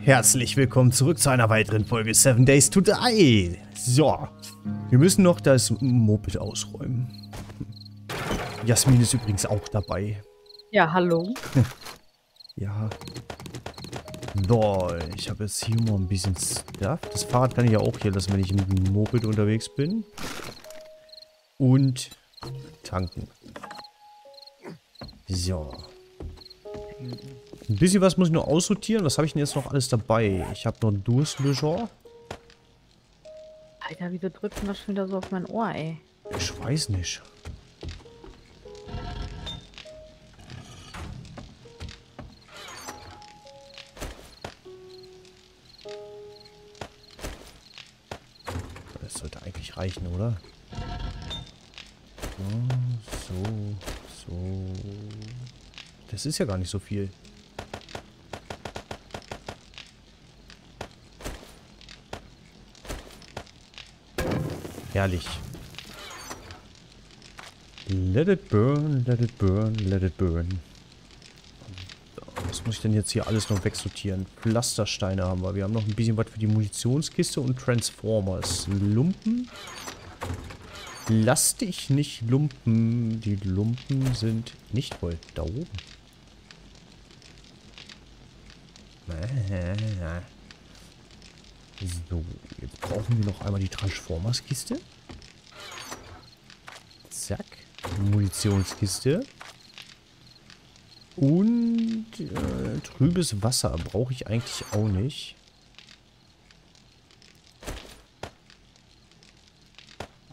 Herzlich willkommen zurück zu einer weiteren Folge 7 Days to Die. So, wir müssen noch das Moped ausräumen. Jasmin ist übrigens auch dabei. Ja, hallo. Ja. So, ich habe jetzt hier mal ein bisschen Stuff. Das Fahrrad kann ich ja auch hier lassen, wenn ich mit dem Moped unterwegs bin. Und tanken. So. Ein bisschen was muss ich noch aussortieren. Was habe ich denn jetzt noch alles dabei? Ich habe noch einen Durstlöscher. Alter, wieso drückt denn das schon wieder so auf mein Ohr, ey? Ich weiß nicht. Das sollte eigentlich reichen, oder? So. Das ist ja gar nicht so viel. Herrlich. Let it burn, let it burn, let it burn. Was muss ich denn jetzt hier alles noch wegsortieren? Pflastersteine haben wir. Wir haben noch ein bisschen was für die Munitionskiste und Transformers. Lumpen. Lass dich nicht lumpen. Die Lumpen sind nicht voll. Da oben. So, jetzt brauchen wir noch einmal die Transformers-Kiste. Zack. Munitionskiste. Und trübes Wasser brauche ich eigentlich auch nicht.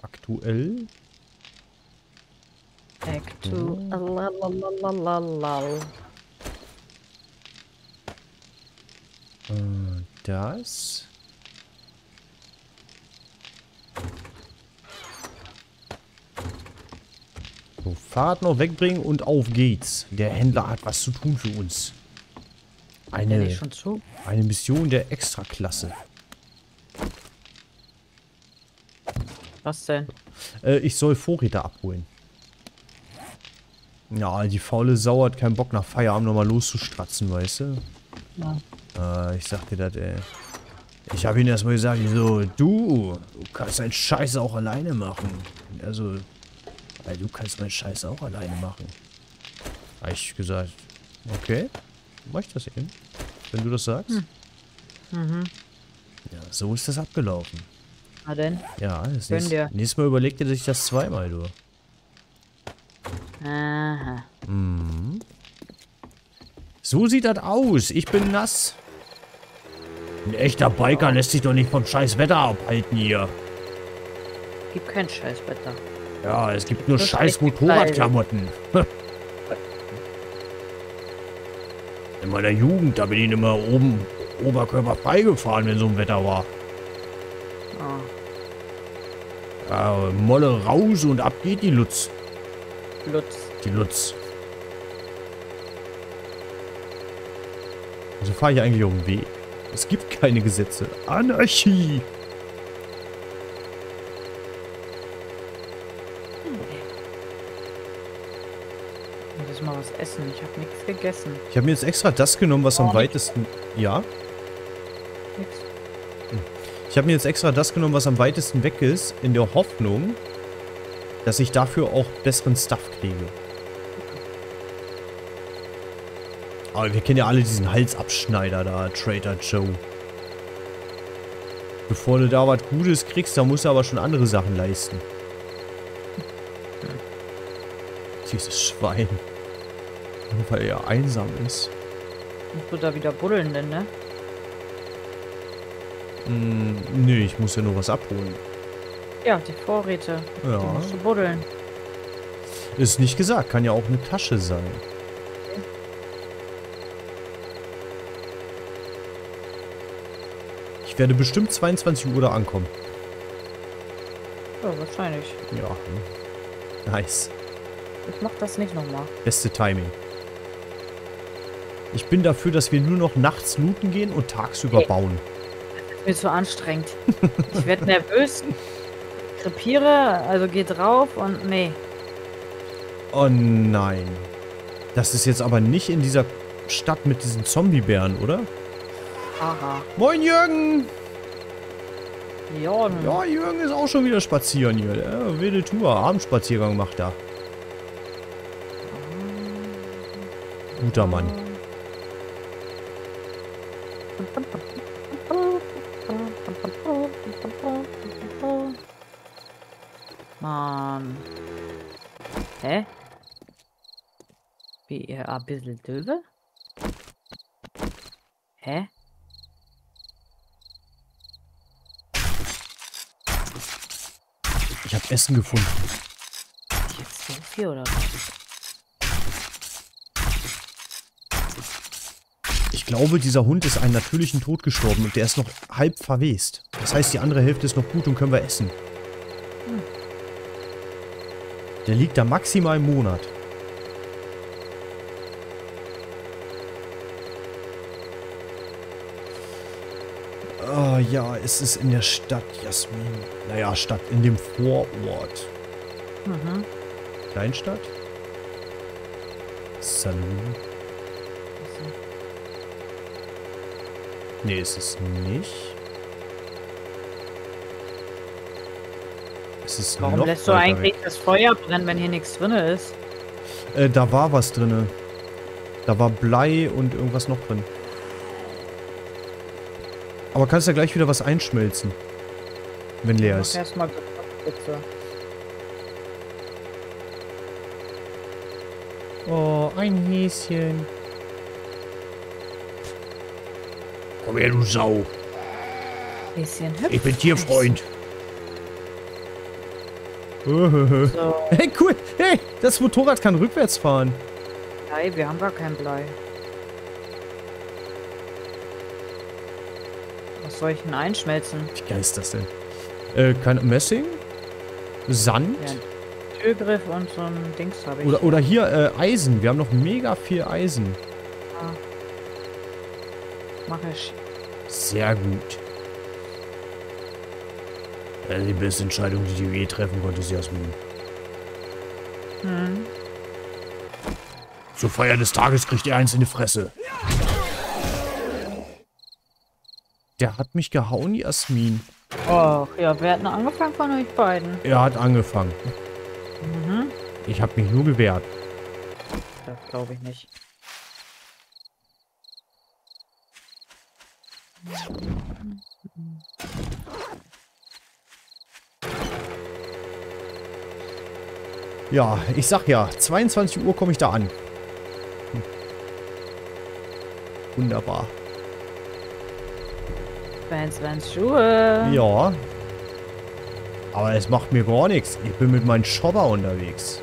Aktuell. Das. So, Fahrrad noch wegbringen und auf geht's. Der Händler hat was zu tun für uns. Eine Mission der Extraklasse. Was denn? Ich soll Vorräte abholen. Ja, die faule Sau hat keinen Bock nach Feierabend nochmal loszustratzen, weißt du? Ja. Ich sagte das, ey. Ich habe ihm erstmal gesagt, so, du kannst deinen Scheiß auch alleine machen. Also, du kannst meinen Scheiß auch alleine machen. Habe ich gesagt, okay, mach ich das eben, wenn du das sagst. Hm. Mhm. Ja, so ist das abgelaufen. Na denn? Ja, das nächstes Mal überlegt er sich das zweimal, du. Aha. Mhm. So sieht das aus. Ich bin nass. Ein echter Biker lässt sich doch nicht vom scheiß Wetter abhalten hier. Gibt kein scheiß Wetter. Ja, es gibt nur scheiß Motorradklamotten. In meiner Jugend, da bin ich immer oben oberkörperfrei gefahren, wenn so ein Wetter war. Oh. Ja, Molle raus und ab geht die Lutz. Also fahre ich eigentlich auf den Weg. Es gibt keine Gesetze. Anarchie! Ich muss mal was essen. Ich habe nichts gegessen. Ich habe mir jetzt extra das genommen, was am weitesten... Ja? Nix. Ich habe mir jetzt extra das genommen, was am weitesten weg ist, in der Hoffnung, dass ich dafür auch besseren Stuff kriege. Aber wir kennen ja alle diesen Halsabschneider da, Trader Joe. Bevor du da was Gutes kriegst, da musst du aber schon andere Sachen leisten. Dieses Schwein. Nur weil er einsam ist. Musst du da wieder buddeln denn, ne? Nee, ich muss ja nur was abholen. Ja, die Vorräte. Ja. Die musst du buddeln. Ist nicht gesagt, kann ja auch eine Tasche sein. Ich werde bestimmt 22 Uhr da ankommen. Ja, wahrscheinlich. Ja. Nice. Ich mach das nicht nochmal. Beste Timing. Ich bin dafür, dass wir nur noch nachts looten gehen und tagsüber bauen. Das ist mir zu anstrengend. Ich werde nervös. Krepiere, also geh drauf und nee. Oh nein. Das ist jetzt aber nicht in dieser Stadt mit diesen Zombiebären, oder? Aha. Moin, Jürgen! Jürgen. Ja, Jürgen ist auch schon wieder spazieren hier. Der wilde Tour. Abendspaziergang macht er. Guter Mann. Mann. Hä? Wie ihr ein bisschen döse? Hä? Ich hab Essen gefunden. Jetzt so viel oder was? Ich glaube, dieser Hund ist einen natürlichen Tod gestorben und der ist noch halb verwest. Das heißt, die andere Hälfte ist noch gut und können wir essen. Hm. Der liegt da maximal einen Monat. Ah ja, es ist in der Stadt, Jasmin. Naja, Stadt, in dem Vorort. Mhm. Kleinstadt? Salon. Nee, ist es nicht. Es ist Warum noch lässt du eigentlich weg. Das Feuer brennen, wenn hier nichts drin ist? Da war was drin. Da war Blei und irgendwas noch drin. Aber kannst ja gleich wieder was einschmelzen. Wenn leer ist. Erstmal bitte. Oh, ein Häschen. Komm her, du Sau. Häschen hüpft. Ich bin Tierfreund. So. Hey, cool. Hey, das Motorrad kann rückwärts fahren. Nein, wir haben gar kein Blei. Soll ich denn einschmelzen? Wie geil ist das denn? Kein Messing? Sand? Ja, Türgriff und so ein Dings habe ich. Oder hier Eisen. Wir haben noch mega viel Eisen. Ah. Mach ich. Sehr gut. Das ist die beste Entscheidung, die du je treffen konntest, Jasmin. Hm. Zur Feier des Tages kriegt ihr eins in die Fresse. Der hat mich gehauen, Jasmin. Och, ja, wer hat denn angefangen von euch beiden? Er hat angefangen. Mhm. Ich habe mich nur gewehrt. Das glaube ich nicht. Ja, ich sag ja, 22 Uhr komme ich da an. Hm. Wunderbar. 22 Schuhe. Ja. Aber es macht mir gar nichts. Ich bin mit meinem Shopper unterwegs.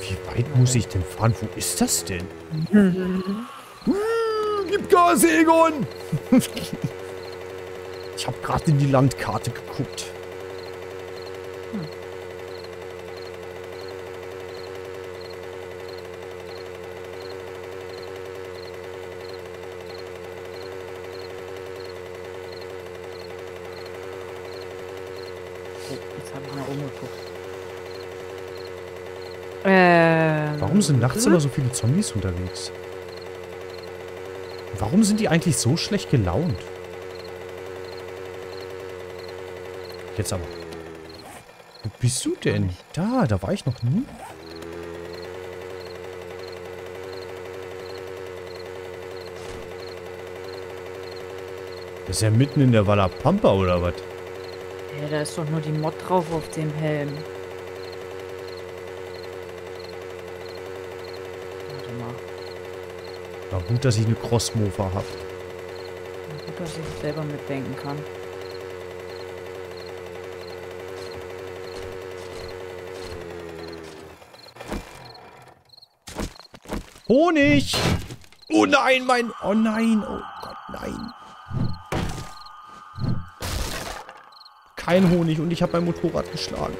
Wie weit muss ich denn fahren? Wo ist das denn? Gib Gas, Egon! Ich habe gerade in die Landkarte geguckt. Warum sind nachts immer so viele Zombies unterwegs? Warum sind die eigentlich so schlecht gelaunt? Jetzt aber. Wo bist du denn? Da war ich noch nie. Das ist ja mitten in der Walla Pampa, oder was? Hey, da ist doch nur die Mod drauf auf dem Helm. War gut, dass ich eine Crossmofa habe. War gut, dass ich selber mitdenken kann. Honig! Oh nein, mein... Oh nein, oh Gott, nein. Kein Honig und ich habe mein Motorrad geschlagen.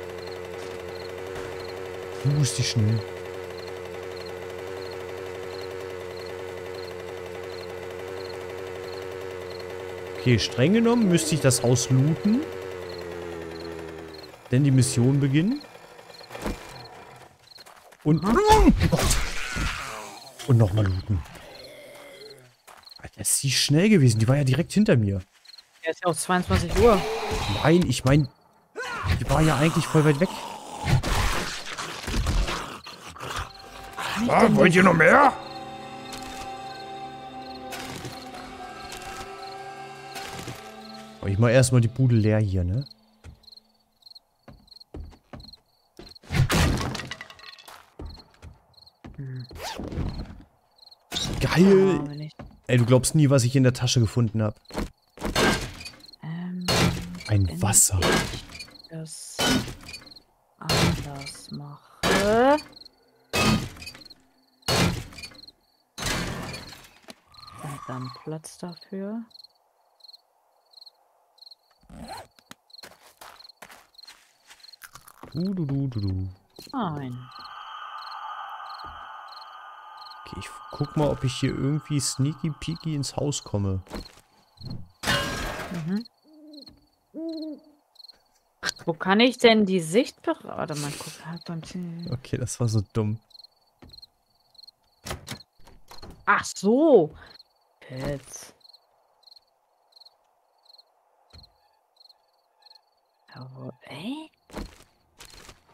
Wo ist die schnell? Okay, streng genommen müsste ich das Haus looten. Denn die Mission beginnt. Und nochmal looten. Das ist sie schnell gewesen. Die war ja direkt hinter mir. Ja, ist ja auch 22 Uhr. Nein, ich meine, die war ja eigentlich voll weit weg. Ah, wollt ihr noch mehr? Ich mach erstmal die Bude leer hier, ne? Geil! Oh, ey, du glaubst nie, was ich in der Tasche gefunden habe. Ein Wasser. Ich das anders mache. Und dann Platz dafür. Nein. Okay, ich guck mal, ob ich hier irgendwie sneaky peaky ins Haus komme. Mhm. Wo kann ich denn die Sicht beraten? Man guckt halt beim Ziel. Okay, das war so dumm. Ach so. Jetzt. Aber, ey?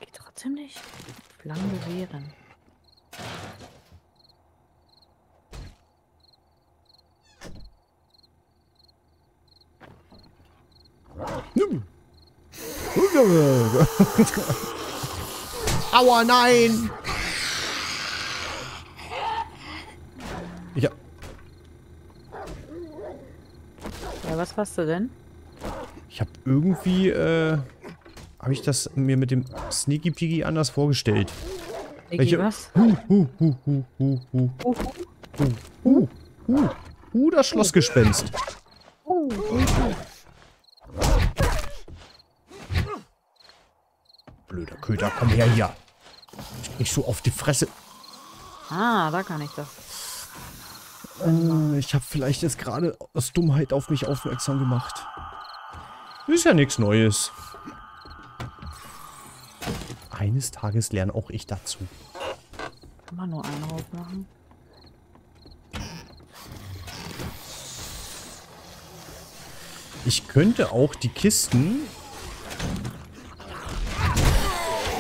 Geht trotzdem nicht. Lang bewähren. Aua, nein! Ja. Ja, was hast du denn? Ich habe irgendwie, habe ich das mir mit dem Sneaky Piggy anders vorgestellt. Sneaky was? Das Schlossgespenst. Blöder Köder, komm her hier. Ich so auf die Fresse. Ah, da kann ich das. Ich habe vielleicht jetzt gerade aus Dummheit auf mich aufmerksam gemacht. Ist ja nichts Neues. Eines Tages lerne auch ich dazu. Kann man nur einen aufmachen? Ich könnte auch die Kisten...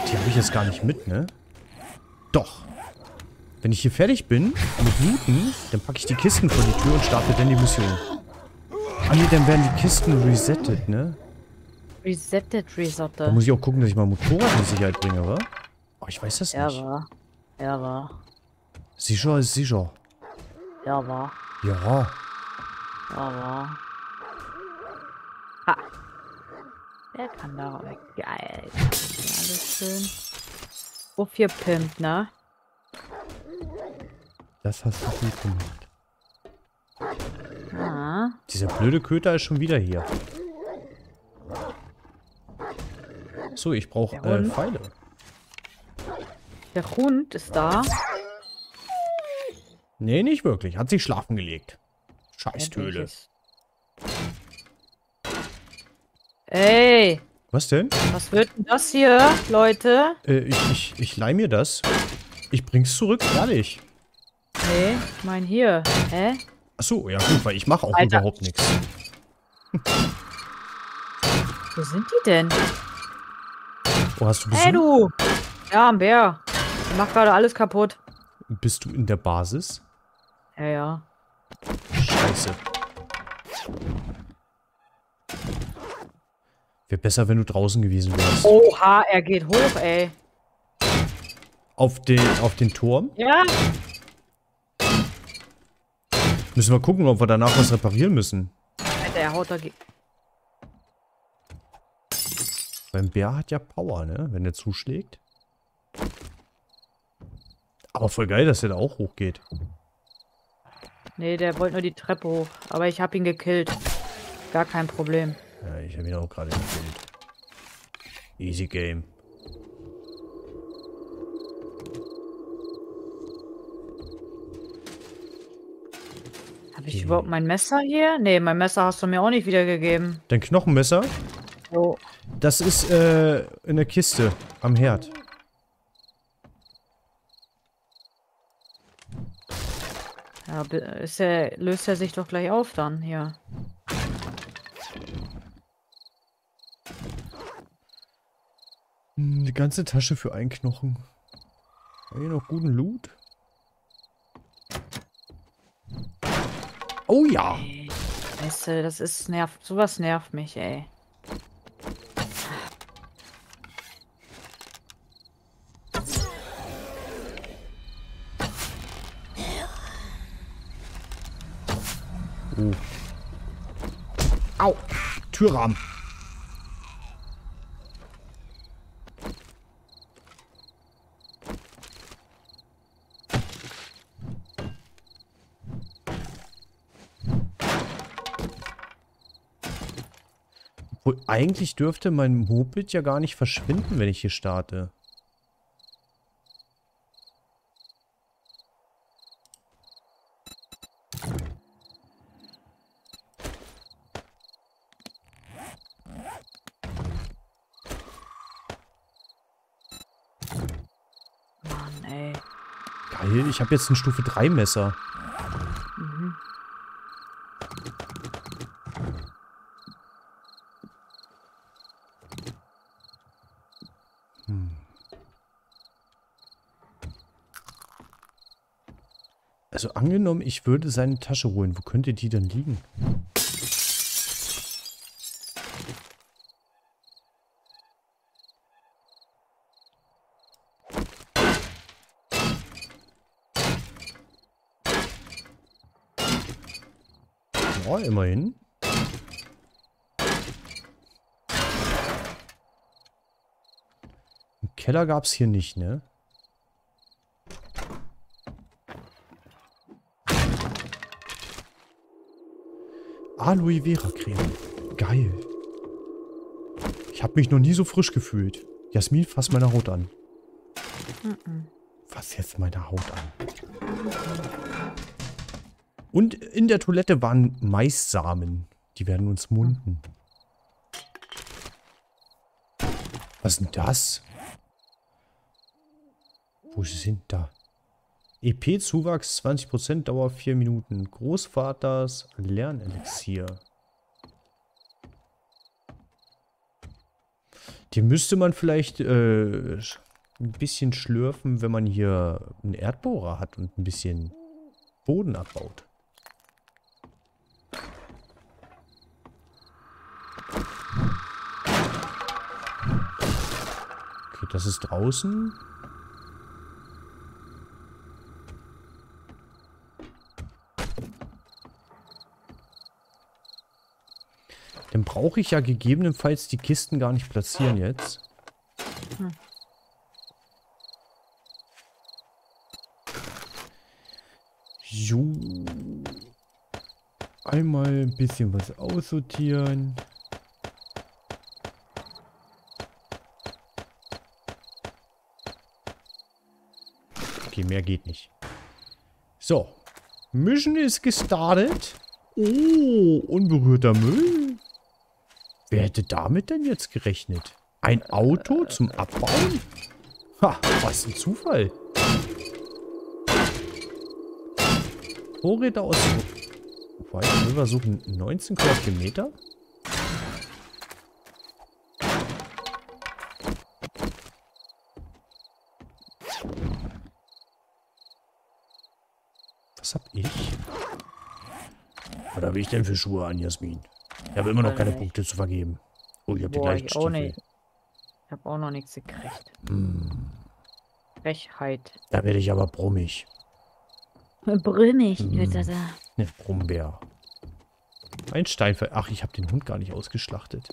Die habe ich jetzt gar nicht mit, ne? Doch. Wenn ich hier fertig bin mit Looten, dann packe ich die Kisten vor die Tür und starte dann die Mission. Ah ne, dann werden die Kisten resettet, ne? Resettet. Da muss ich auch gucken, dass ich mein Motorrad in Sicherheit bringe, wa? Oh, ich weiß das nicht. Ja, war. Sicher ist sicher. Ja, war. Ha! Der kann da weg. Geil. Alles schön. Wofür pimpt, ne? Das hast du gut gemacht. Ah. Dieser blöde Köter ist schon wieder hier. So, ich brauche Pfeile. Der Hund ist da. Nee, nicht wirklich. Hat sich schlafen gelegt. Scheiß Höhle. Ey! Was denn? Was wird denn das hier, Leute? Ich leih mir das. Ich bring's zurück, ehrlich. Nee, ich mein hier. Hä? Achso, ja gut, weil ich mache auch Alter. Überhaupt nichts. Wo sind die denn? Oh, hast du Besuch? Hey du! Ja, ein Bär. Ich mach gerade alles kaputt. Bist du in der Basis? Ja. Scheiße. Wäre besser, wenn du draußen gewesen wärst. Oha, er geht hoch, ey. Auf den Turm? Ja. Müssen wir gucken, ob wir danach was reparieren müssen. Alter, er haut da... Beim Bär hat ja Power, ne? Wenn der zuschlägt. Aber voll geil, dass der da auch hochgeht. Nee, der wollte nur die Treppe hoch. Aber ich hab ihn gekillt. Gar kein Problem. Ja, ich hab ihn auch gerade gekillt. Easy Game. Hab ich überhaupt mein Messer hier? Nee, mein Messer hast du mir auch nicht wiedergegeben. Dein Knochenmesser? Oh. Das ist in der Kiste am Herd. Ja, löst er sich doch gleich auf dann, ja. Die ganze Tasche für einen Knochen. Hier noch guten Loot. Oh ja! Ey, weißt du, das ist nervt. Sowas nervt mich, ey. Oh. Au! Türrahmen! Obwohl, eigentlich dürfte mein Moped ja gar nicht verschwinden, wenn ich hier starte. Ich habe jetzt ein Stufe 3 Messer. Mhm. Also angenommen, ich würde seine Tasche holen. Wo könnte die denn liegen? Oh, immerhin. Im Keller gab es hier nicht, ne? Aloe Vera Creme. Geil. Ich habe mich noch nie so frisch gefühlt. Jasmin, fass meine Haut an. Fass jetzt meine Haut an. Und in der Toilette waren Maissamen. Die werden uns munden. Was ist denn das? Wo sind da? EP-Zuwachs 20%, Dauer 4 Minuten. Großvaters Lernelixier. Die müsste man vielleicht ein bisschen schlürfen, wenn man hier einen Erdbohrer hat und ein bisschen Boden abbaut. Das ist draußen. Dann brauche ich ja gegebenenfalls die Kisten gar nicht platzieren jetzt. So. Einmal ein bisschen was aussortieren. Okay, mehr geht nicht. So. Mission ist gestartet. Oh, unberührter Müll. Wer hätte damit denn jetzt gerechnet? Ein Auto zum Abbauen? Ha, was ein Zufall. Vorräte aus... Wir versuchen 19 Quadratmeter. Hab ich? Was habe ich denn für Schuhe an, Jasmin? Ich habe immer noch keine Punkte zu vergeben. Oh, ich habe die gleichen Stiefel. Ich habe auch noch nichts gekriegt. Frechheit. Da werde ich aber brummig. Brummig, bitte da. Ne, Brummbär. Ein Steinfall. Ach, ich habe den Hund gar nicht ausgeschlachtet.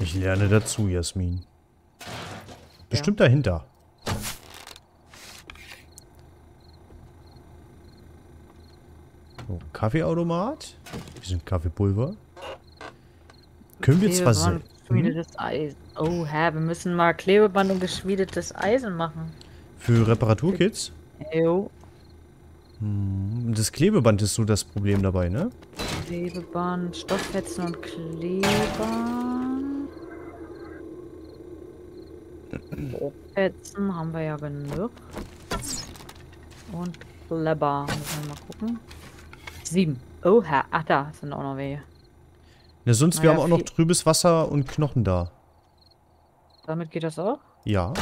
Ich lerne dazu, Jasmin. Bestimmt ja. Dahinter. So, Kaffeeautomat. Ein bisschen Kaffeepulver. Können wir zwar sehen. Geschmiedetes Eisen. Oha, wir müssen mal Klebeband und geschmiedetes Eisen machen. Für Reparaturkits? Jo. Das Klebeband ist so das Problem dabei, ne? Klebeband, Stofffetzen und Klebeband. Stofffetzen haben wir ja genug. Und Kleber. Müssen wir mal gucken. 7. Oha, ach da sind auch noch welche. Ja, sonst, wir haben auch noch trübes Wasser und Knochen da. Damit geht das auch? Ja.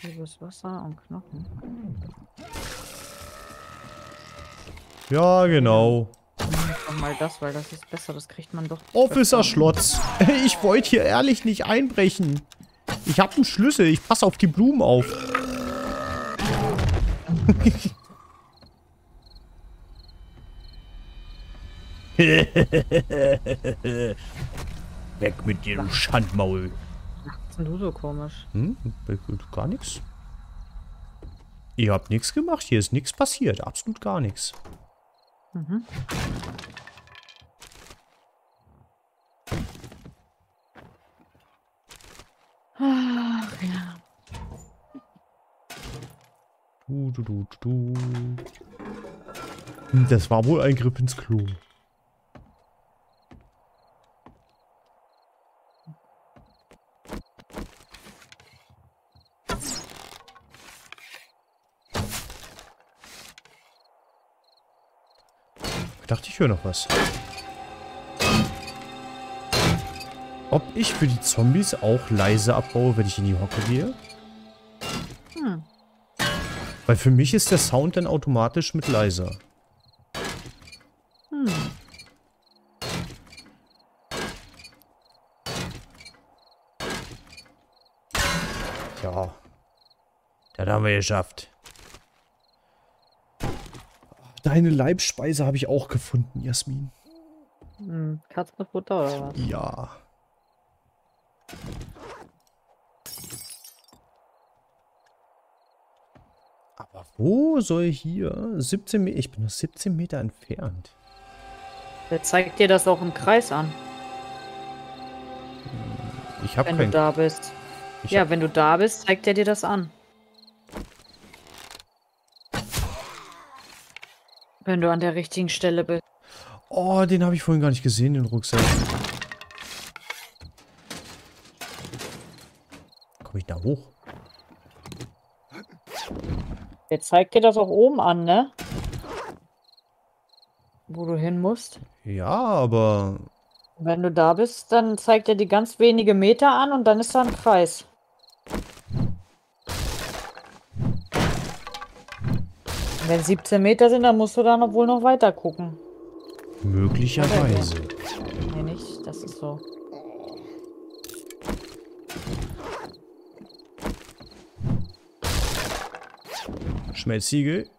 Trübes Wasser und Knochen. Ja, genau. Mal das, weil das ist besser, das kriegt man doch. Officer Schlotz, ich wollte hier ehrlich nicht einbrechen. Ich habe einen Schlüssel, ich passe auf die Blumen auf. Weg mit dir, du Schandmaul. Was sind du so komisch? Hm? Gar nichts. Ihr habt nichts gemacht, hier ist nichts passiert. Absolut gar nichts. Mhm. Ach ja. Das war wohl ein Griff ins Klo. Ich dachte, ich höre noch was. Ob ich für die Zombies auch leise abbaue, wenn ich in die Hocke gehe? Hm. Weil für mich ist der Sound dann automatisch mit leiser. Hm. Ja. Das haben wir geschafft. Deine Leibspeise habe ich auch gefunden, Jasmin. Katzenfutter oder was? Ja. Aber wo soll hier? 17 Meter. Ich bin nur 17 Meter entfernt. Der zeigt dir das auch im Kreis an. Ich habe keinen. Wenn du da bist. Ja, wenn du da bist, zeigt er dir das an. Wenn du an der richtigen Stelle bist. Oh, den habe ich vorhin gar nicht gesehen, den Rucksack. Komme ich da hoch? Der zeigt dir das auch oben an, ne? Wo du hin musst. Ja, aber... Wenn du da bist, dann zeigt er dir ganz wenige Meter an und dann ist da ein Kreis. Wenn 17 Meter sind, dann musst du da noch wohl noch weiter gucken. Möglicherweise. Nee, nicht. Das ist so. Schmelztiegel?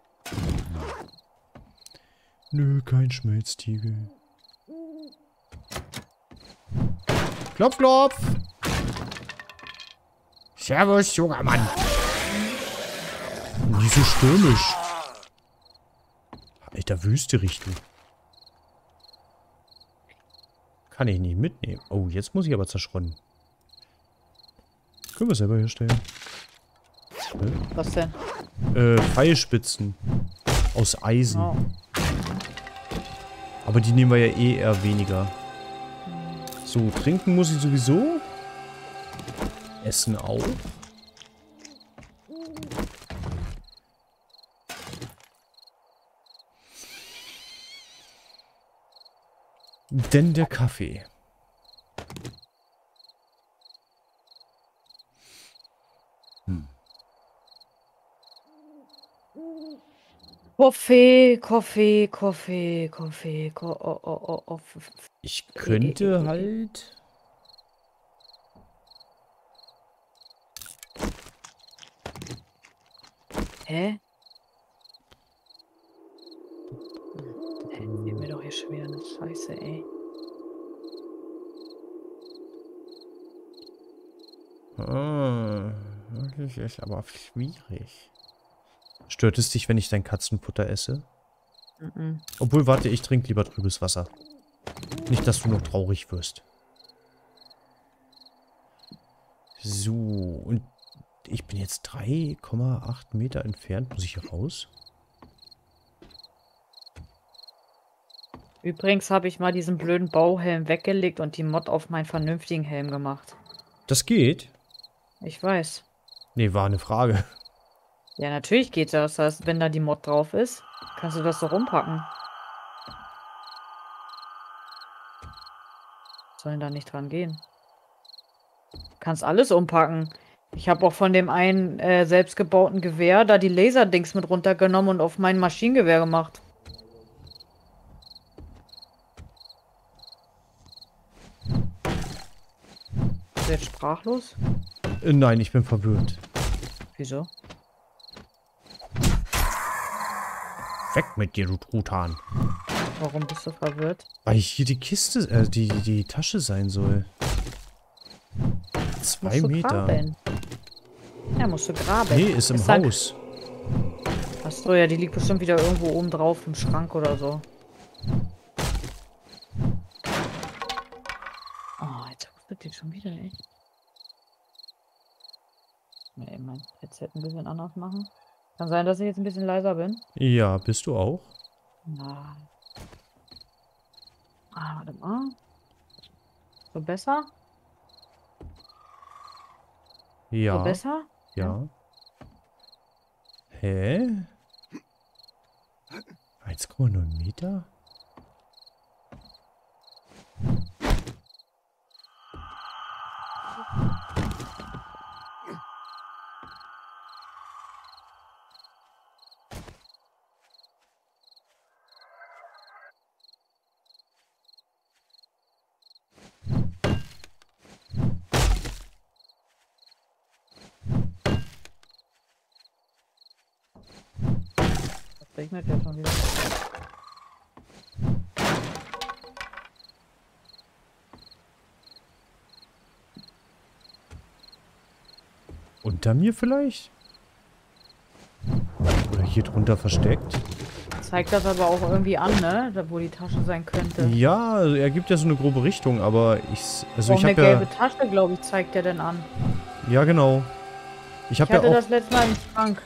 Nö, kein Schmelztiegel. Klopf, klopf! Servus, junger Mann! Nicht so stürmisch. Der Wüste richten. Kann ich nicht mitnehmen. Oh, jetzt muss ich aber zerschrotten. Können wir selber herstellen. Was denn? Pfeilspitzen. Aus Eisen. Oh. Aber die nehmen wir ja eh eher weniger. So, trinken muss ich sowieso. Essen auch. Denn der Kaffee. Hm. Kaffee. Ich könnte halt... Hä? Schon wieder eine Scheiße, ey. Ah, das ist aber schwierig. Stört es dich, wenn ich dein Katzenfutter esse? Obwohl, warte, ich trinke lieber trübes Wasser. Nicht, dass du noch traurig wirst. So, und ich bin jetzt 3,8 Meter entfernt. Muss ich hier raus? Übrigens habe ich mal diesen blöden Bauhelm weggelegt und die Mod auf meinen vernünftigen Helm gemacht. Das geht? Ich weiß. Nee, war eine Frage. Ja, natürlich geht das. Das heißt, wenn da die Mod drauf ist, kannst du das doch umpacken. Sollen da nicht dran gehen. Du kannst alles umpacken. Ich habe auch von dem einen selbstgebauten Gewehr da die Laserdings mit runtergenommen und auf mein Maschinengewehr gemacht. Bist du jetzt sprachlos? Nein, ich bin verwirrt. Wieso? Weg mit dir, du Truthahn. Warum bist du verwirrt? Weil hier die Kiste, die Tasche sein soll. 2 Meter. Graben. Ja, musst du graben. Nee, ist im Haus. Ach so, ja, die liegt bestimmt wieder irgendwo oben drauf im Schrank oder so. Oh, jetzt wird die schon wieder, ey. Nee, mein Headset ein bisschen anders machen. Kann sein, dass ich jetzt ein bisschen leiser bin. Ja, bist du auch? Na. Ah, warte mal. So besser? Ja. So besser? Ja. Hä? 1,9 Meter? Regnet ja schon wieder. Unter mir vielleicht? Oder hier drunter versteckt? Zeigt das aber auch irgendwie an, ne? Da, wo die Tasche sein könnte. Ja, also er gibt ja so eine grobe Richtung, aber ich... Also ich habe ja... eine gelbe Tasche, glaube ich, zeigt er denn an. Ja, genau. Ich hatte ja auch das letzte Mal im Schrank.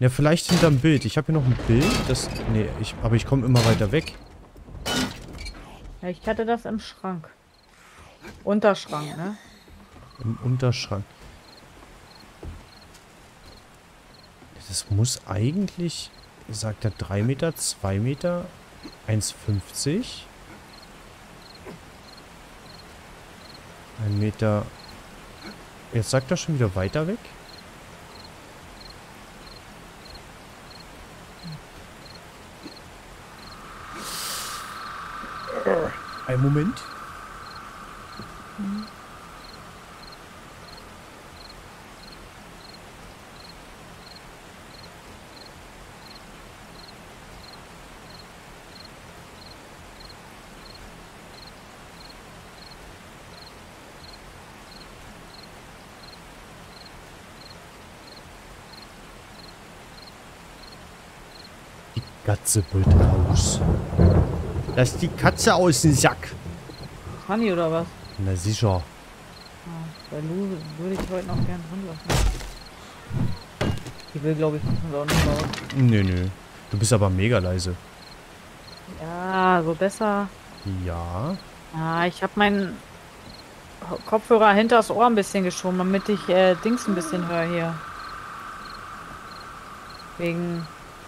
Ja, vielleicht hinterm Bild. Ich habe hier noch ein Bild. Das. Nee, aber ich komme immer weiter weg. Ja, ich hatte das im Schrank. Unterschrank, ne? Im Unterschrank. Das muss eigentlich. Sagt er 3 Meter, 2 Meter, 1,50. 1 Meter. Jetzt sagt er schon wieder weiter weg. Ein Moment. Die Katze wollte raus. Lass die Katze aus dem Sack. Honey oder was? Na sicher. Bei Lou würde ich heute noch gern drin lassen. Die will, glaube ich, auch nicht raus. Nö, nö. Du bist aber mega leise. Ja, so besser. Ja. Ah, ich habe meinen Kopfhörer hinter das Ohr ein bisschen geschoben, damit ich Dings ein bisschen höre hier. Wegen...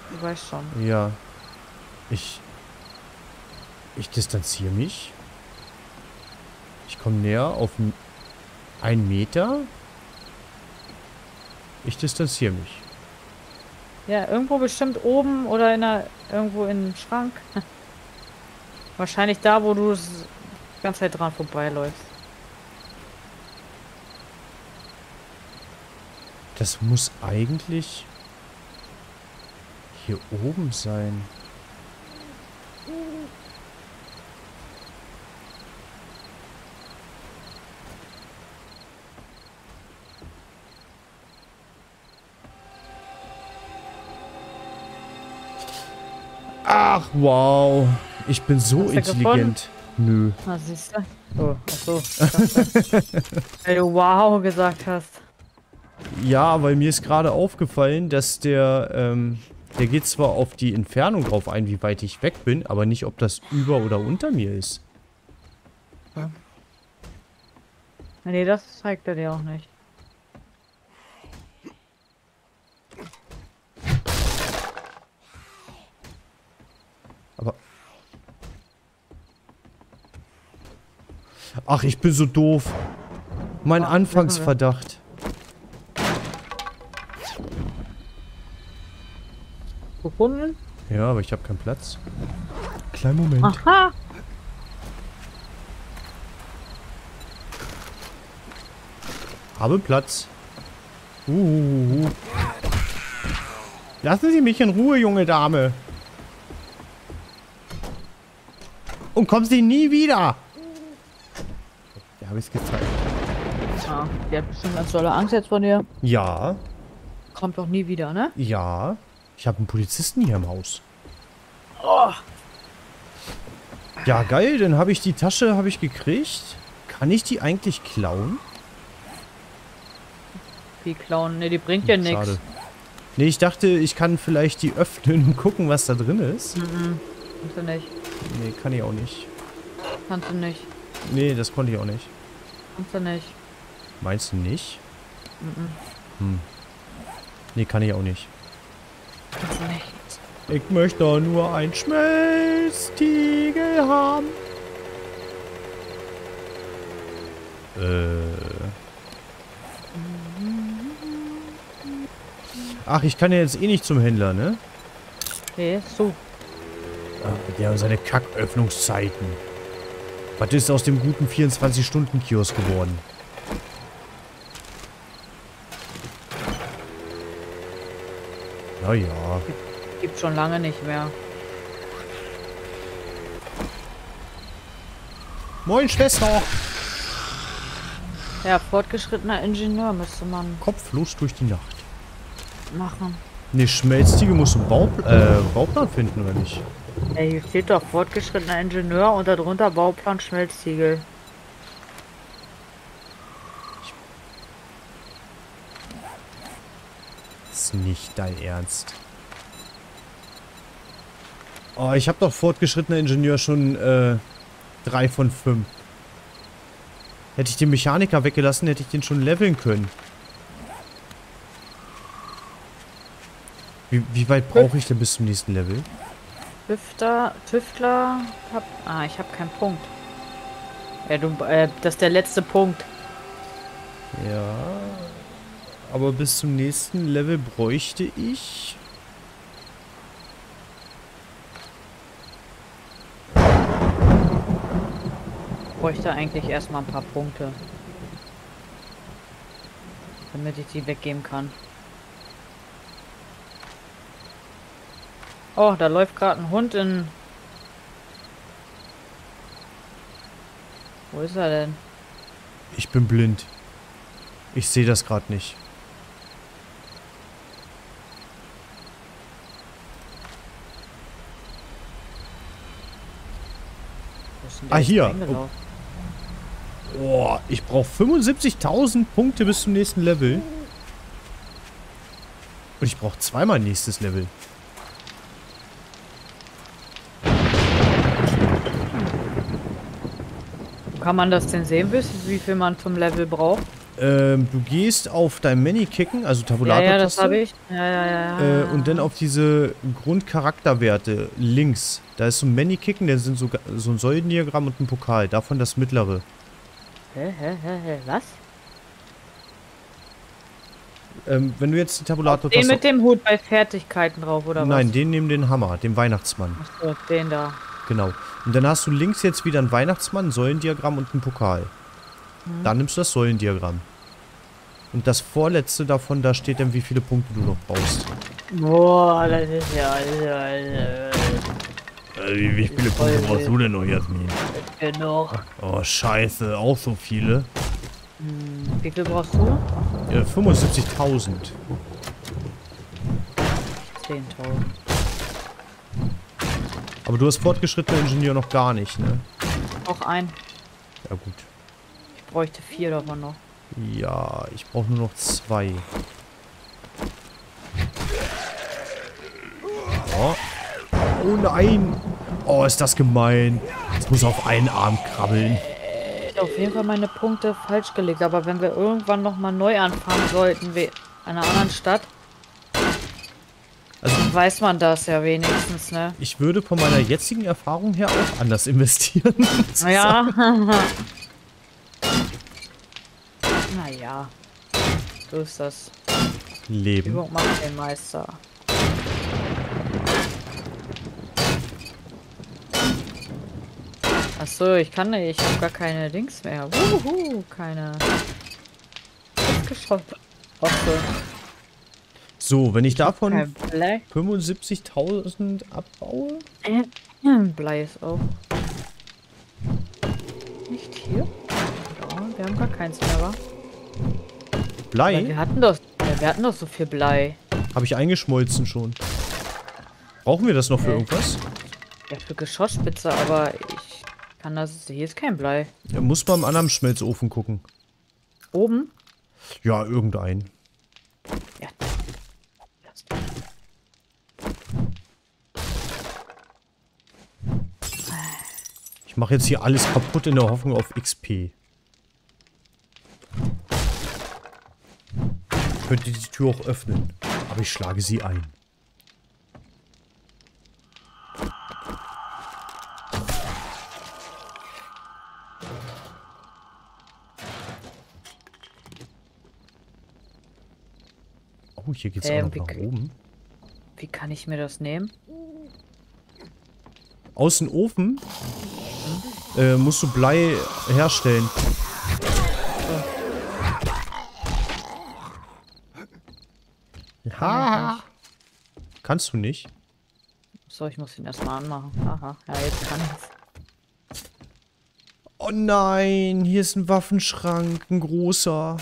Du weißt schon. Ja. Ich distanziere mich. Ich komme näher auf 1 Meter. Ich distanziere mich. Ja, irgendwo bestimmt oben oder irgendwo in einem Schrank. Wahrscheinlich da, wo du die ganze Zeit dran vorbeiläufst. Das muss eigentlich hier oben sein. Ach, wow. Ich bin so intelligent. Nö. Na, siehst du? Oh, ach so. Weil du wow gesagt hast. Ja, weil mir ist gerade aufgefallen, dass der, der geht zwar auf die Entfernung drauf ein, wie weit ich weg bin, aber nicht, ob das über oder unter mir ist. Ja. Nee, das zeigt er dir auch nicht. Aber... Ach, ich bin so doof. Mein Anfangsverdacht. Gefunden? Ja, aber ich habe keinen Platz. Kleinen Moment. Aha! Habe Platz. Lassen Sie mich in Ruhe, junge Dame. Und kommen Sie nie wieder. Da habe ich es gezeigt. Ja, die hat bestimmt ganz dolle Angst jetzt von dir. Ja. Kommt doch nie wieder, ne? Ja. Ich habe einen Polizisten hier im Haus. Oh. Ja, geil. Dann habe ich die Tasche gekriegt. Kann ich die eigentlich klauen? Die klauen? Ne, die bringt ja nichts. Ne, ich dachte, ich kann vielleicht die öffnen und gucken, was da drin ist. Mhm. Kannst du nicht. Ne, kann ich auch nicht. Kannst du nicht. Ne, das konnte ich auch nicht. Kannst du nicht. Meinst du nicht? Mhm. Hm. Ne, kann ich auch nicht. Kannst du nicht. Ich möchte nur einen Schmelztiegel haben. Ach, ich kann ja jetzt eh nicht zum Händler, ne? Nee, so. Ach, der hat seine Kacköffnungszeiten. Was ist aus dem guten 24-Stunden-Kiosk geworden? Naja. Gibt schon lange nicht mehr. Moin, Schwester! Ja, fortgeschrittener Ingenieur müsste man... Kopflos durch die Nacht. Machen. Ne, Schmelztiegel musst du Bauplan finden, oder nicht? Ey, hier steht doch fortgeschrittener Ingenieur und darunter Bauplan Schmelztiegel. Ist nicht dein Ernst. Oh, ich habe doch fortgeschrittener Ingenieur schon 3 von 5. Hätte ich den Mechaniker weggelassen, hätte ich den schon leveln können. Wie weit brauche ich denn bis zum nächsten Level? Tüftler... ich habe keinen Punkt. Ja, das ist der letzte Punkt. Ja... Aber bis zum nächsten Level bräuchte ich... Ich bräuchte eigentlich erstmal ein paar Punkte. Damit ich die weggeben kann. Oh, da läuft gerade ein Hund in... Wo ist er denn? Ich bin blind. Ich sehe das gerade nicht. Ah, hier. Oh, ich brauche 75.000 Punkte bis zum nächsten Level. Und ich brauche zweimal nächstes Level. Kann man das denn sehen, wie viel man zum Level braucht? Du gehst auf dein Many-Kicken, also Tabulator-Taste. Ja, das habe ich. Ja. Und dann auf diese Grundcharakterwerte links. Da ist so ein Many-Kicken, da sind so ein Säulendiagramm und ein Pokal. Davon das mittlere. Was? Wenn du jetzt die Tabulator-Taste... Den mit dem Hut bei Fertigkeiten drauf, oder was? Nein, den neben den Hammer, den Weihnachtsmann. Ach so, den da. Genau. Und dann hast du links jetzt wieder einen Weihnachtsmann, ein Säulendiagramm und einen Pokal. Mhm. Dann nimmst du das Säulendiagramm. Und das vorletzte davon, da steht dann, wie viele Punkte du noch brauchst. Boah, das ist ja... Wie viele Punkte brauchst du denn noch, Jasmin? Genug. Oh, scheiße. Auch so viele. Wie viel brauchst du? 75.000. 10.000. Aber du hast fortgeschrittene Ingenieur noch gar nicht, ne? Auch ein. Ja, gut. Ich bräuchte 4 davon noch. Ja, ich brauche nur noch 2. Oh. Oh nein! Oh, ist das gemein. Jetzt muss er auf einen Arm krabbeln. Ich habe auf jeden Fall meine Punkte falsch gelegt, aber wenn wir irgendwann nochmal neu anfangen sollten, wie an einer anderen Stadt, also dann weiß man das ja wenigstens, ne? Ich würde von meiner jetzigen Erfahrung her auch anders investieren. Ja. Naja. So ist das. Leben. Übung macht den Meister. Achso, ich kann nicht. Ich hab gar keine Dings mehr. Wuhu, keine. Geschossen. So, wenn ich davon 75.000 abbaue. Blei ist auf. Nicht hier? Ja, wir haben gar keins mehr, wa? Blei? Aber wir hatten doch so viel Blei. Habe ich eingeschmolzen schon. Brauchen wir das noch für irgendwas? Ja, für Geschossspitze, aber ich kann das... Hier ist kein Blei. Ja, muss man im anderen Schmelzofen gucken. Oben? Ja, irgendein. Ja. Ich mache jetzt hier alles kaputt in der Hoffnung auf XP. Ich könnte die Tür auch öffnen, aber ich schlage sie ein. Oh, hier geht's auch noch nach oben. Wie kann ich mir das nehmen? Aus dem Ofen musst du Blei herstellen. Ha! Kannst du nicht? So, ich muss ihn erstmal anmachen. Aha, ja, jetzt kann ich's. Oh nein, hier ist ein Waffenschrank, ein großer.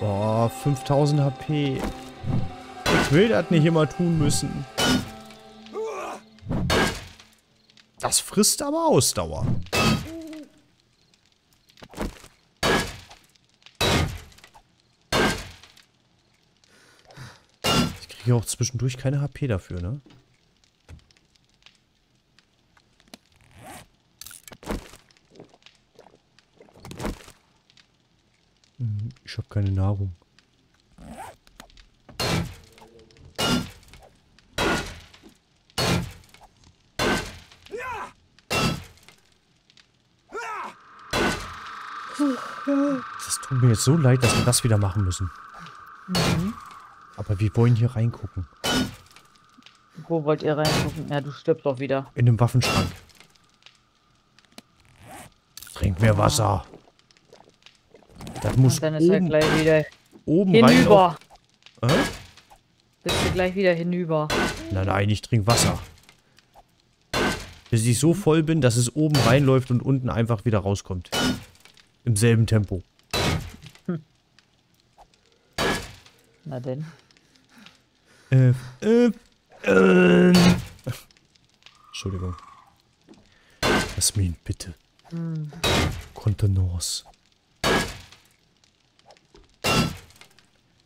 Boah, 5000 HP. Ich will das nicht immer tun müssen. Das frisst aber Ausdauer. Ich kriege auch zwischendurch keine HP dafür, ne? Ich habe keine Nahrung. Das tut mir jetzt so leid, dass wir das wieder machen müssen. Mhm. Aber wir wollen hier reingucken. Wo wollt ihr reingucken? Ja, du stirbst doch wieder. In dem Waffenschrank. Trink mehr Wasser. Das muss dann ist oben, gleich wieder oben hinüber. Rein auf, bist du gleich wieder hinüber. Nein, nein, ich trinke Wasser. Bis ich so voll bin, dass es oben reinläuft und unten einfach wieder rauskommt. Im selben Tempo. Na denn. Entschuldigung. Jasmin, bitte. Kontenance.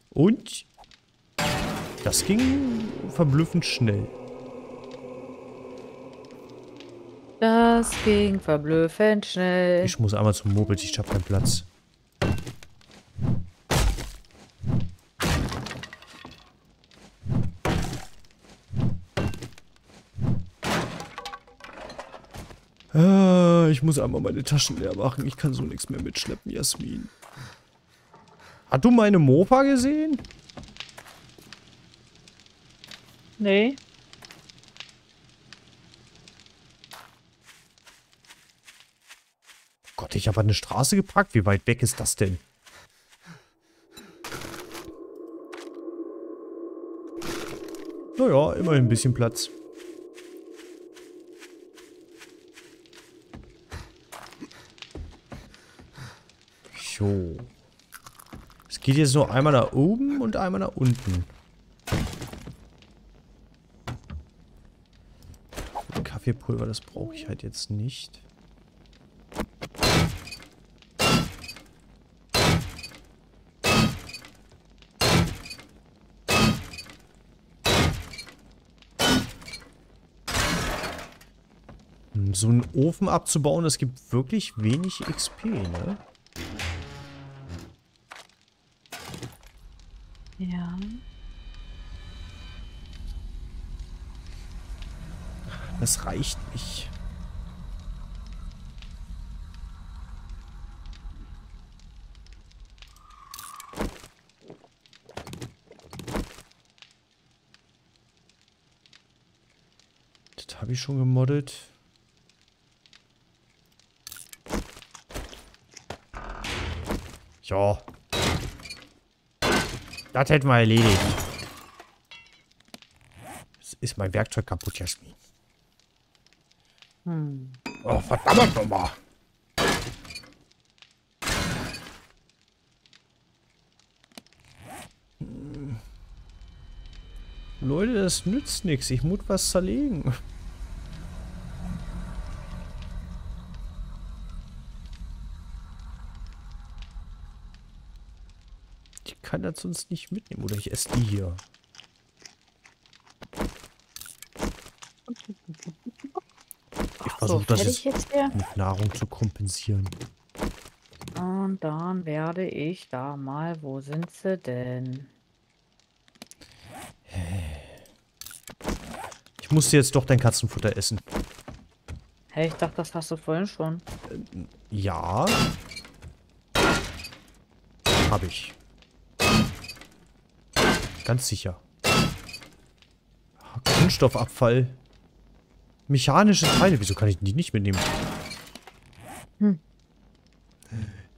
Und? Das ging verblüffend schnell. Das ging verblüffend schnell. Ich muss einmal zum Moped, ich hab keinen Platz. Ich muss einmal meine Taschen leer machen. Ich kann so nichts mehr mitschleppen, Jasmin. Hast du meine Mofa gesehen? Nee. Gott, ich habe an der Straße geparkt. Wie weit weg ist das denn? Naja, immerhin ein bisschen Platz. Jo. Es geht jetzt nur einmal nach oben und einmal nach unten. Kaffeepulver, das brauche ich halt jetzt nicht. So einen Ofen abzubauen, das gibt wirklich wenig XP, ne? Ja. Das reicht nicht. Das habe ich schon gemoddet. Ja. Das hätten wir erledigt. Jetzt ist mein Werkzeug kaputt, Jasmin. Oh, verdammt nochmal. Leute, das nützt nichts. Ich muss was zerlegen. Ich kann das sonst nicht mitnehmen. Oder ich esse die hier. Versuche das jetzt mit Nahrung zu kompensieren. Und dann werde ich da mal... Wo sind sie denn? Ich musste jetzt doch dein Katzenfutter essen. Hey, ich dachte, das hast du vorhin schon. Ja. Hab ich. Ganz sicher. Kunststoffabfall. Mechanische Teile. Wieso kann ich die nicht mitnehmen?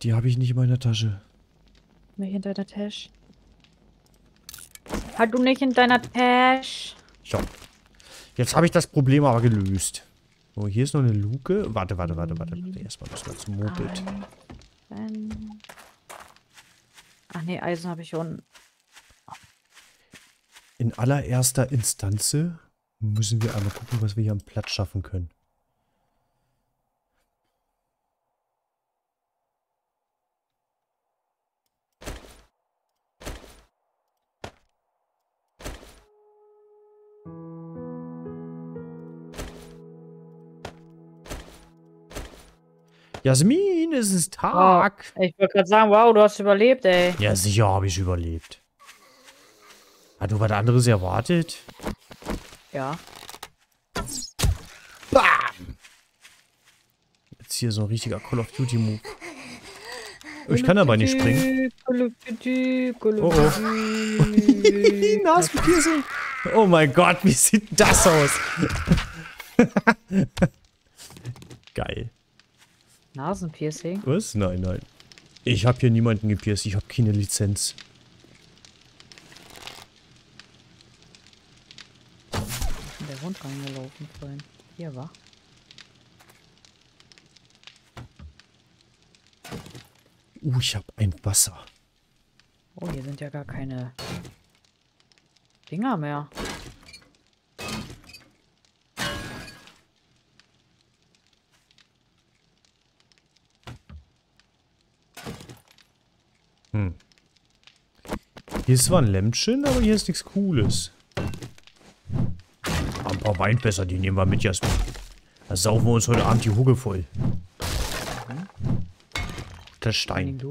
Die habe ich nicht in meiner Tasche. Nicht in deiner Tasche? Halt du nicht in deiner Tasche? So. Jetzt habe ich das Problem aber gelöst. So, hier ist noch eine Luke. Warte. Erstmal müssen wir zum Moped. Ach ne, Eisen habe ich schon. In allererster Instanz müssen wir einmal gucken, was wir hier am Platz schaffen können. Jasmin, es ist Tag. Wow. Ich wollte gerade sagen, wow, du hast überlebt, ey. Ja, sicher habe ich überlebt. Hat du was anderes erwartet? Ja. Bam! Jetzt hier so ein richtiger Call of Duty Move. Ich kann aber nicht springen. Oh. Nasenpiercing. Oh mein Gott, wie sieht das aus? Geil. Nasenpiercing? Was? Nein. Ich habe hier niemanden gepierst. Ich habe keine Lizenz. Reingelaufen vorhin. Hier war. Ich habe ein Wasser. Oh, hier sind ja gar keine Dinger mehr. Hier ist zwar ein Lämpchen, aber hier ist nichts Cooles. Ein paar Weinfässer, die nehmen wir mit, Jasmin. Da saufen wir uns heute Abend die Hucke voll. Der Stein.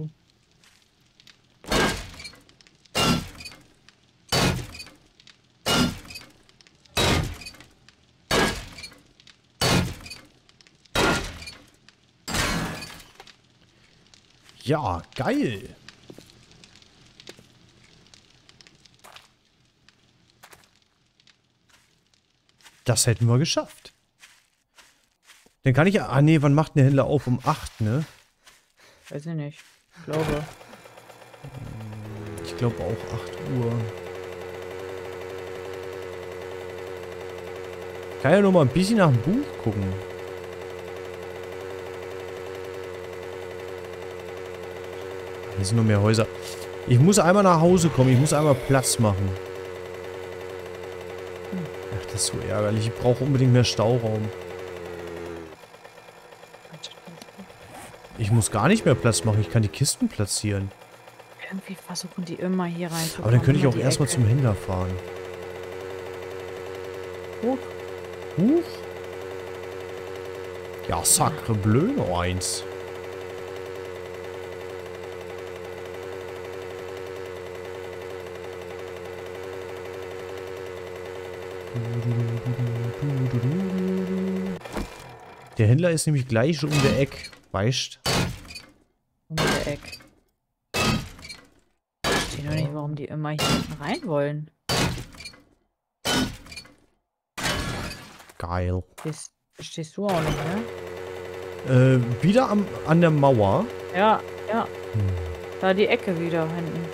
Ja, geil. Das hätten wir geschafft. Dann kann ich... Ah, nee, wann macht der Händler auf? Um 8, ne? Weiß ich nicht. Ich glaube. Ich glaube auch 8 Uhr. Ich kann ja noch mal ein bisschen nach dem Buch gucken. Hier sind noch mehr Häuser. Ich muss einmal nach Hause kommen. Ich muss einmal Platz machen. Das ist so ärgerlich. Ich brauche unbedingt mehr Stauraum. Ich muss gar nicht mehr Platz machen. Ich kann die Kisten platzieren. Irgendwie versuchen die immer hier reinzukommen. Aber dann könnte ich auch erstmal zum Händler fahren. Huch. Huch. Ja, sacre bleu, noch eins. Der Händler ist nämlich gleich um der Ecke, weißt du? Um der Ecke. Ich verstehe noch nicht, warum die immer hier rein wollen. Geil. Stehst du auch nicht, ne? Wieder an der Mauer? Ja, ja. Hm. Da die Ecke wieder hinten.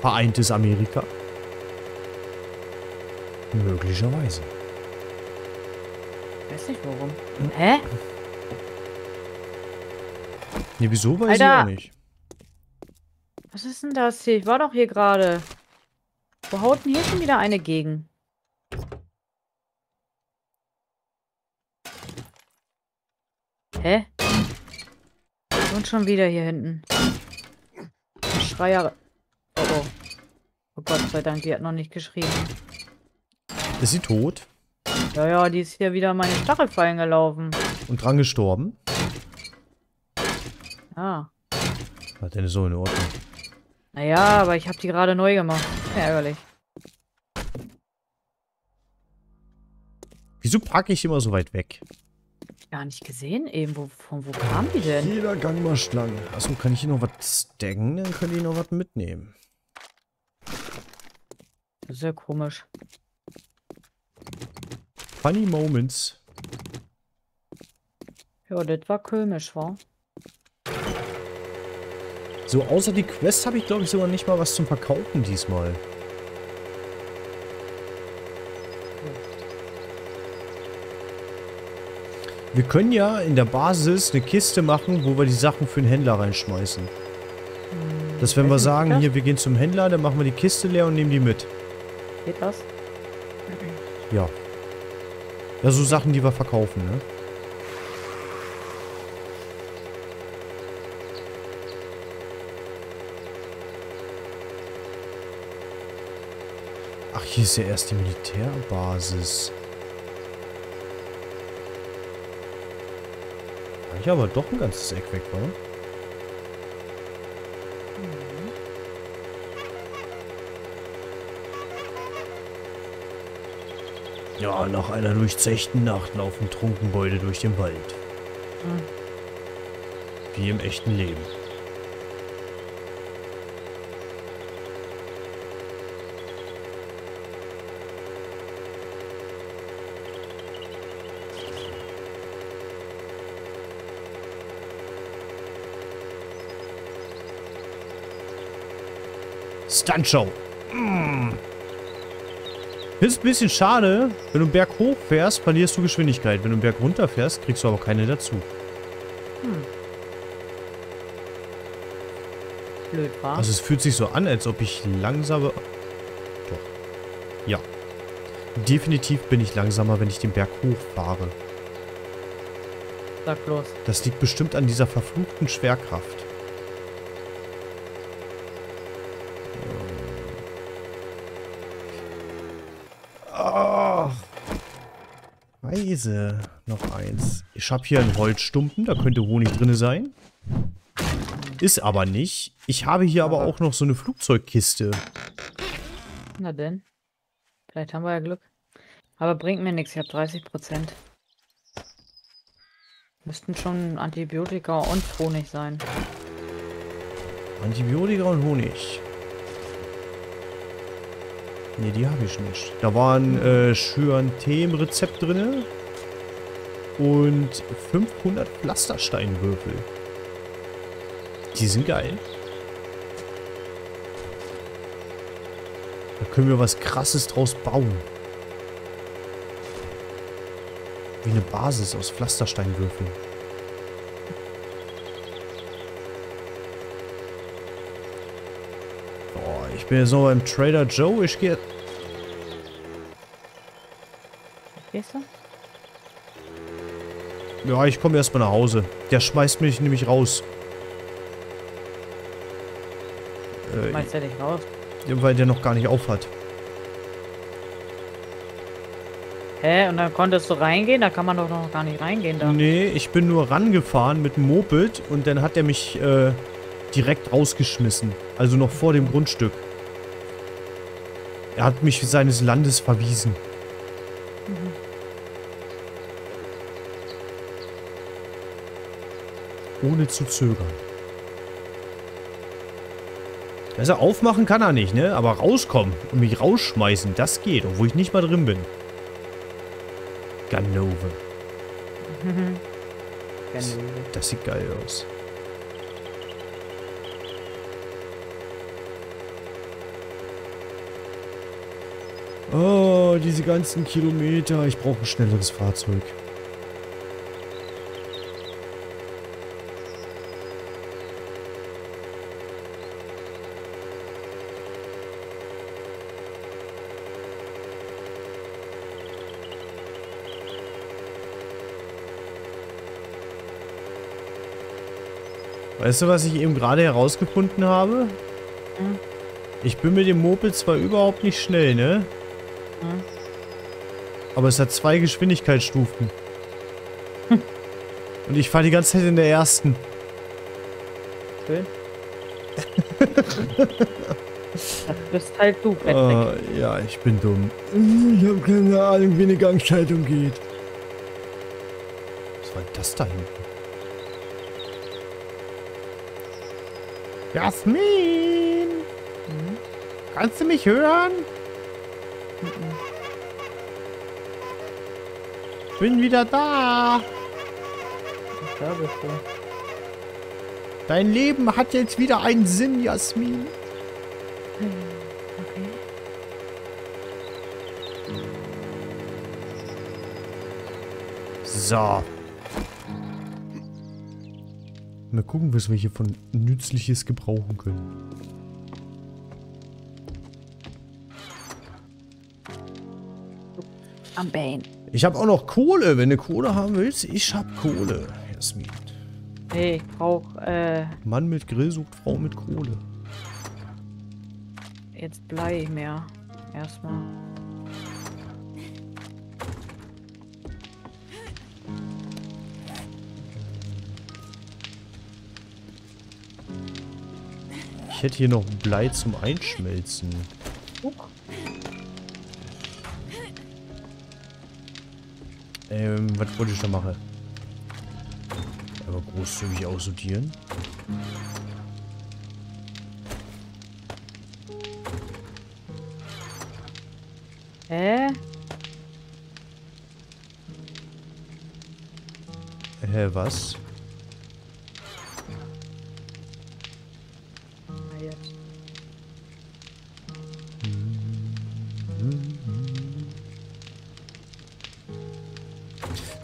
Vereintes Amerika? Möglicherweise. Ich weiß nicht warum. Hä? Ne, wieso weiß Alter. Ich auch nicht. Was ist denn das hier? Ich war doch hier gerade. Wo haut denn hier schon wieder eine gegen? Hä? Und schon wieder hier hinten. Schreier. Oh oh. Oh Gott sei Dank, die hat noch nicht geschrien. Ist sie tot? Ja, ja, die ist hier wieder an meine Stachelfallen gelaufen. Und dran gestorben? Ja. War denn so in Ordnung? Naja, aber ich habe die gerade neu gemacht. Ärgerlich. Wieso packe ich immer so weit weg? Gar nicht gesehen eben. Von wo kamen die denn? Jeder Gang mal Schlange. Achso, kann ich hier noch was stecken? Dann könnte ich noch was mitnehmen. Sehr komisch. Funny Moments. Ja, das war komisch, wa? So, außer die Quest habe ich, glaube ich, sogar nicht mal was zum Verkaufen diesmal. Wir können ja in der Basis eine Kiste machen, wo wir die Sachen für den Händler reinschmeißen. Dass wenn wir sagen, hier, wir gehen zum Händler, dann machen wir die Kiste leer und nehmen die mit. Geht das? Ja. Ja, so Sachen, die wir verkaufen, ne? Ach, hier ist ja erst die Militärbasis. Ja, aber doch ein ganzes Eck weg, war. Ja, nach einer durchzechten Nacht laufen Trunkenbeute durch den Wald. Hm. Wie im echten Leben. Stuntshow. Ist ein bisschen schade, wenn du Berg hoch fährst, verlierst du Geschwindigkeit. Wenn du Berg runter fährst, kriegst du aber keine dazu. Blöd, war. Also es fühlt sich so an, als ob ich langsamer... Doch. Ja. Definitiv bin ich langsamer, wenn ich den Berg hoch fahre. Sag bloß. Das liegt bestimmt an dieser verfluchten Schwerkraft. Noch eins. Ich habe hier einen Holzstumpen, da könnte Honig drin sein. Ist aber nicht. Ich habe hier aber auch noch so eine Flugzeugkiste. Na denn. Vielleicht haben wir ja Glück. Aber bringt mir nichts, ich habe 30%. Müssten schon Antibiotika und Honig sein. Antibiotika und Honig. Ne, die habe ich nicht. Da waren Schüren-Themen-Rezept drin. Und 500 Pflastersteinwürfel. Die sind geil. Da können wir was Krasses draus bauen. Wie eine Basis aus Pflastersteinwürfeln. Oh, ich bin jetzt noch beim Trader Joe. Ich gehe... Gehst du? Ja, ich komme erstmal nach Hause. Der schmeißt mich nämlich raus. Schmeißt er dich raus? Weil der noch gar nicht auf hat. Hä? Und dann konntest du reingehen? Da kann man doch noch gar nicht reingehen da. Nee, ich bin nur rangefahren mit dem Moped und dann hat er mich direkt rausgeschmissen. Also noch vor dem Grundstück. Er hat mich seines Landes verwiesen. Mhm. Ohne zu zögern. Also aufmachen kann er nicht, ne? Aber rauskommen und mich rausschmeißen, das geht, obwohl ich nicht mal drin bin. Ganove. Mhm. Das sieht geil aus. Oh, diese ganzen Kilometer. Ich brauche ein schnelleres Fahrzeug. Weißt du, was ich eben gerade herausgefunden habe? Mhm. Ich bin mit dem Moped zwar überhaupt nicht schnell, ne? Mhm. Aber es hat zwei Geschwindigkeitsstufen. Hm. Und ich fahre die ganze Zeit in der ersten. Schön. Das bist halt du, Patrick. Ja, ich bin dumm. Ich habe keine Ahnung, wie eine Gangschaltung geht. Was war denn das da hinten? Jasmin! Mhm. Kannst du mich hören? Mhm. Bin wieder da! Da bist du. Dein Leben hat jetzt wieder einen Sinn, Jasmin. Okay. So. Mal gucken, was wir hier von Nützliches gebrauchen können. Am Bein. Ich habe auch noch Kohle. Wenn du Kohle haben willst, ich habe Kohle. Jasmin. Hey, ich brauche, Mann mit Grill sucht Frau mit Kohle. Jetzt Blei mehr. Erstmal. Ich hätte hier noch Blei zum Einschmelzen. Was wollte ich da machen? Aber großzügig aussortieren. Was?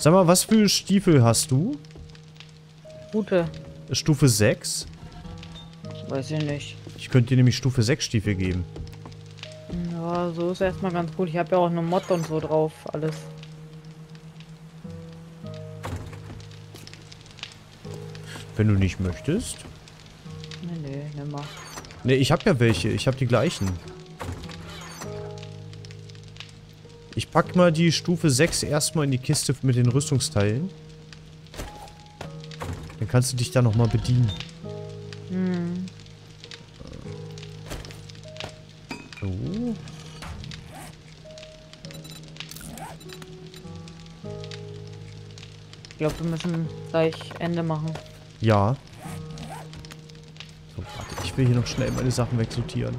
Sag mal, was für Stiefel hast du? Gute. Stufe 6? Weiß ich nicht. Ich könnte dir nämlich Stufe 6 Stiefel geben. Ja, so ist erstmal ganz gut. Ich habe ja auch eine Mod und so drauf, alles. Wenn du nicht möchtest. Nee, nimmer. Nee, ich habe ja welche. Ich habe die gleichen. Ich pack mal die Stufe 6 erstmal in die Kiste mit den Rüstungsteilen. Dann kannst du dich da nochmal bedienen. Hm. So. Ich glaube, wir müssen gleich Ende machen. Ja. So, warte, ich will hier noch schnell meine Sachen wegsortieren.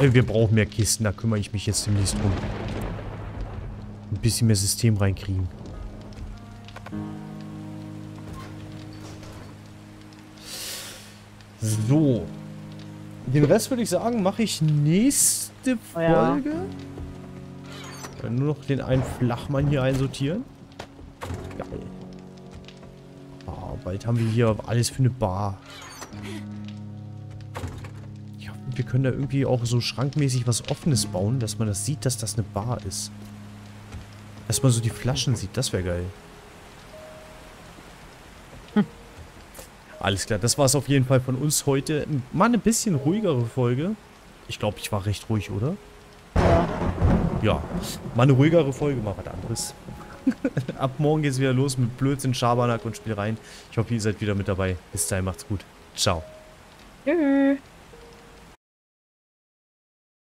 Wir brauchen mehr Kisten, da kümmere ich mich jetzt demnächst drum. Ein bisschen mehr System reinkriegen. So. Den Rest würde ich sagen, mache ich nächste Folge. Ja. Nur noch den einen Flachmann hier einsortieren. Geil. Ah, bald haben wir hier alles für eine Bar. Ja, wir können da irgendwie auch so schrankmäßig was Offenes bauen, dass man das sieht, dass das eine Bar ist. Dass man so die Flaschen sieht, das wäre geil. Alles klar, das war es auf jeden Fall von uns heute. Mal eine bisschen ruhigere Folge. Ich glaube, ich war recht ruhig, oder? Ja. Ja, mal eine ruhigere Folge, mal was anderes. Ab morgen geht's wieder los mit Blödsinn, Schabernack und Spiel rein. Ich hoffe, ihr seid wieder mit dabei. Bis dahin, macht's gut. Ciao. Tschüss.